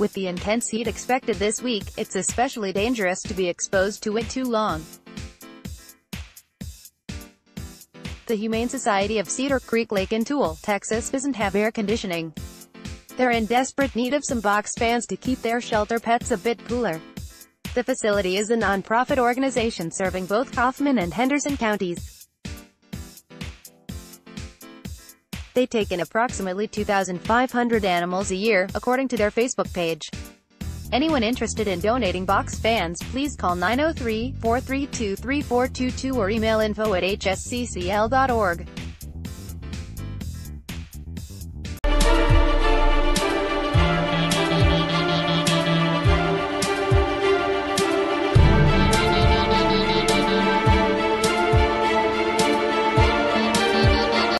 With the intense heat expected this week, it's especially dangerous to be exposed to it too long. The Humane Society of Cedar Creek Lake in Tool, Texas doesn't have air conditioning. They're in desperate need of some box fans to keep their shelter pets a bit cooler. The facility is a nonprofit organization serving both Kaufman and Henderson counties. They take in approximately 2,500 animals a year, according to their Facebook page. Anyone interested in donating box fans, please call 903-432-3422 or email info@hsccl.org.